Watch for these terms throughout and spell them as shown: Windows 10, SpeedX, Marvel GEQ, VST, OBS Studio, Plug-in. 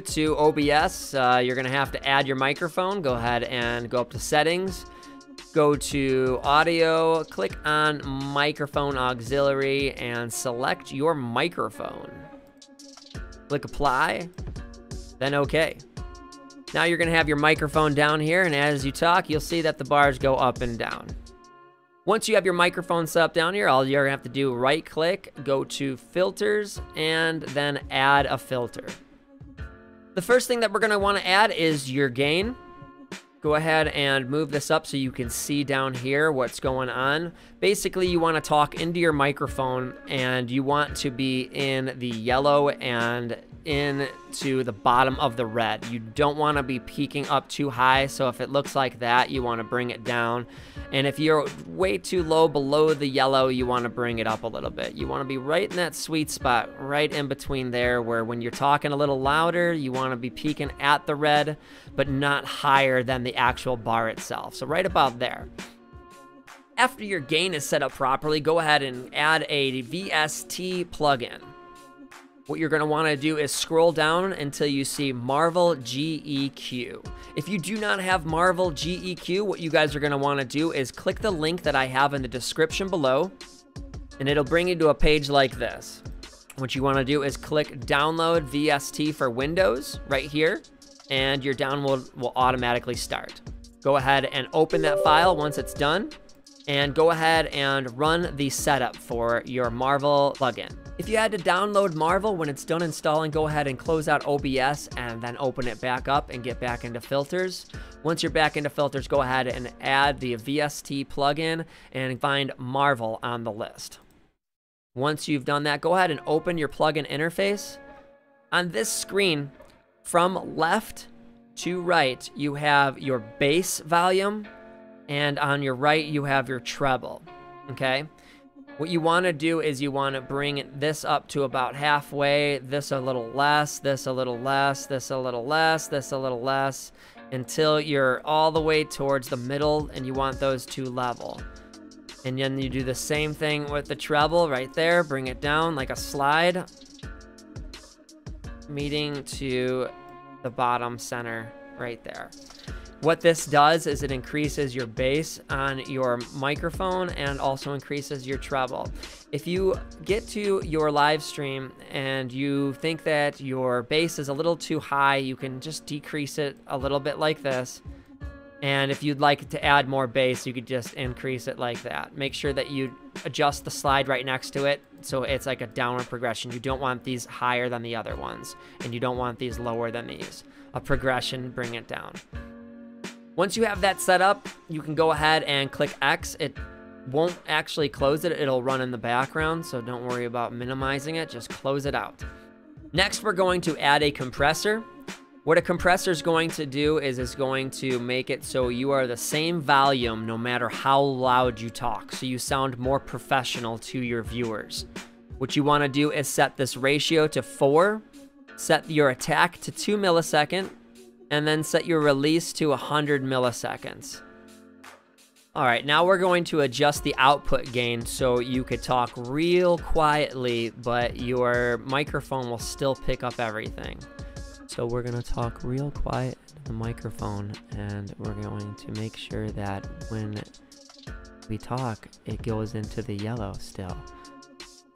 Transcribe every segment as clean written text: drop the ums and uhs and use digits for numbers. it to OBS, you're gonna have to add your microphone. Go ahead and go up to settings, go to audio, click on microphone auxiliary, and select your microphone. Click apply, then okay. Now you're gonna have your microphone down here, and as you talk, you'll see that the bars go up and down. Once you have your microphone set up down here, all you're gonna have to do, right click, go to filters, and then add a filter. The first thing that we're gonna wanna add is your gain. Go ahead and move this up so you can see down here what's going on. Basically, you want to talk into your microphone and you want to be in the yellow and into the bottom of the red. You don't want to be peaking up too high, so if it looks like that, you want to bring it down. And if you're way too low below the yellow, you want to bring it up a little bit. You want to be right in that sweet spot, right in between there, where when you're talking a little louder, you want to be peaking at the red, but not higher than the actual bar itself. So right about there. After your gain is set up properly, go ahead and add a VST plugin. What you're going to want to do is scroll down until you see Marvel GEQ. If you do not have Marvel GEQ, what you guys are going to want to do is click the link that I have in the description below, and it'll bring you to a page like this. What you want to do is click download VST for Windows right here, and your download will automatically start. Go ahead and open that file once it's done, and go ahead and run the setup for your Marvel plugin. If you had to download Marvel when it's done installing, go ahead and close out OBS and then open it back up and get back into filters. Once you're back into filters, go ahead and add the VST plugin and find Marvel on the list. Once you've done that, go ahead and open your plugin interface. On this screen, from left to right, you have your bass volume, and on your right, you have your treble, okay? What you want to do is you want to bring this up to about halfway, this a little less, this a little less, this a little less, this a little less, until you're all the way towards the middle, and you want those two level. And then you do the same thing with the treble right there, bring it down like a slide, meeting to the bottom center right there. What this does is it increases your bass on your microphone and also increases your treble. If you get to your live stream and you think that your bass is a little too high, you can just decrease it a little bit like this. And if you'd like to add more bass, you could just increase it like that. Make sure that you adjust the slide right next to it so it's like a downward progression. You don't want these higher than the other ones, and you don't want these lower than these. A progression, bring it down. Once you have that set up, you can go ahead and click X. It won't actually close it. It'll run in the background, so don't worry about minimizing it. Just close it out. Next, we're going to add a compressor. What a compressor is going to do is it's going to make it so you are the same volume no matter how loud you talk, so you sound more professional to your viewers. What you want to do is set this ratio to 4, set your attack to 2 milliseconds, and then set your release to 100 milliseconds. All right, now we're going to adjust the output gain so you could talk real quietly, but your microphone will still pick up everything. So we're going to talk real quiet to the microphone, and we're going to make sure that when we talk, it goes into the yellow still.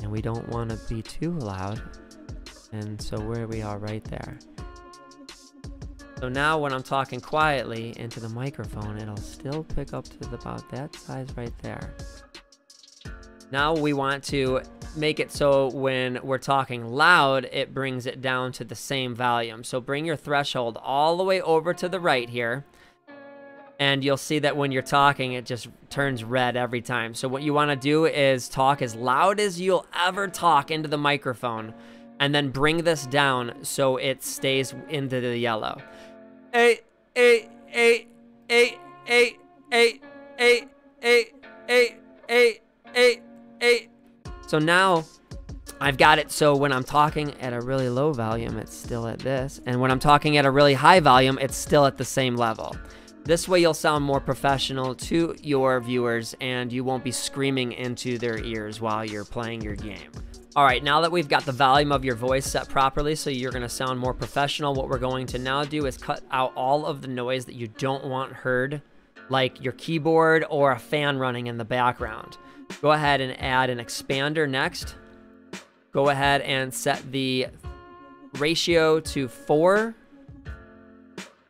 And we don't want to be too loud, and so where we are right there. So now when I'm talking quietly into the microphone, it'll still pick up to about that size right there. Now we want to make it so when we're talking loud, it brings it down to the same volume. So bring your threshold all the way over to the right here, and you'll see that when you're talking, it just turns red every time. So what you want to do is talk as loud as you'll ever talk into the microphone, and then bring this down so it stays into the yellow. So now I've got it so when I'm talking at a really low volume, it's still at this. And when I'm talking at a really high volume, it's still at the same level. This way you'll sound more professional to your viewers, and you won't be screaming into their ears while you're playing your game. All right, now that we've got the volume of your voice set properly so you're gonna sound more professional, what we're going to now do is cut out all of the noise that you don't want heard, like your keyboard or a fan running in the background. Go ahead and add an expander next. Go ahead and set the ratio to 4,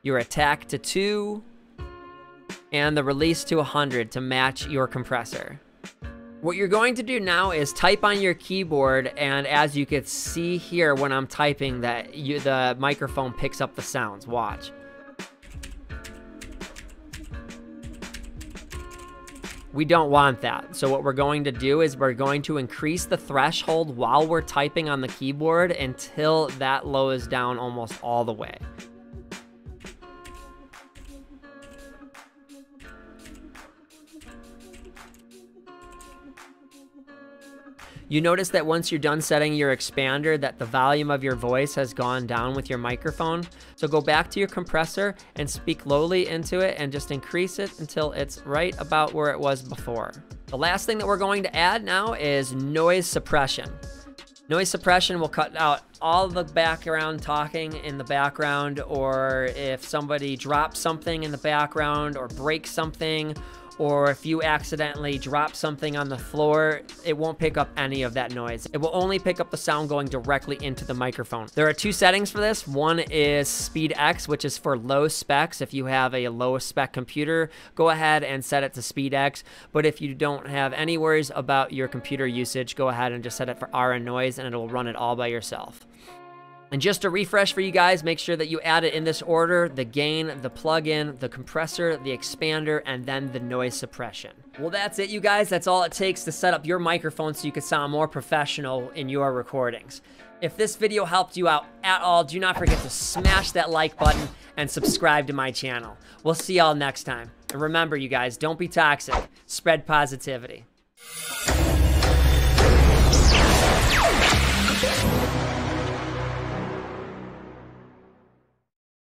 your attack to 2, and the release to 100 to match your compressor. What you're going to do now is type on your keyboard, and as you can see here when I'm typing that the microphone picks up the sounds. Watch. We don't want that. So what we're going to do is we're going to increase the threshold while we're typing on the keyboard until that lowers down almost all the way. You notice that once you're done setting your expander that the volume of your voice has gone down with your microphone. So go back to your compressor and speak lowly into it and just increase it until it's right about where it was before. The last thing that we're going to add now is noise suppression. Noise suppression will cut out all the background talking in the background, or if somebody drops something in the background or breaks something, or if you accidentally drop something on the floor, it won't pick up any of that noise. It will only pick up the sound going directly into the microphone. There are 2 settings for this. One is SpeedX, which is for low specs. If you have a low spec computer, go ahead and set it to SpeedX. But if you don't have any worries about your computer usage, go ahead and just set it for R and noise, and it will run it all by yourself. And just to refresh for you guys, make sure that you add it in this order: the gain, the plug-in, the compressor, the expander, and then the noise suppression. Well, that's it, you guys. That's all it takes to set up your microphone so you can sound more professional in your recordings. If this video helped you out at all, do not forget to smash that like button and subscribe to my channel. We'll see y'all next time. And remember, you guys, don't be toxic. Spread positivity.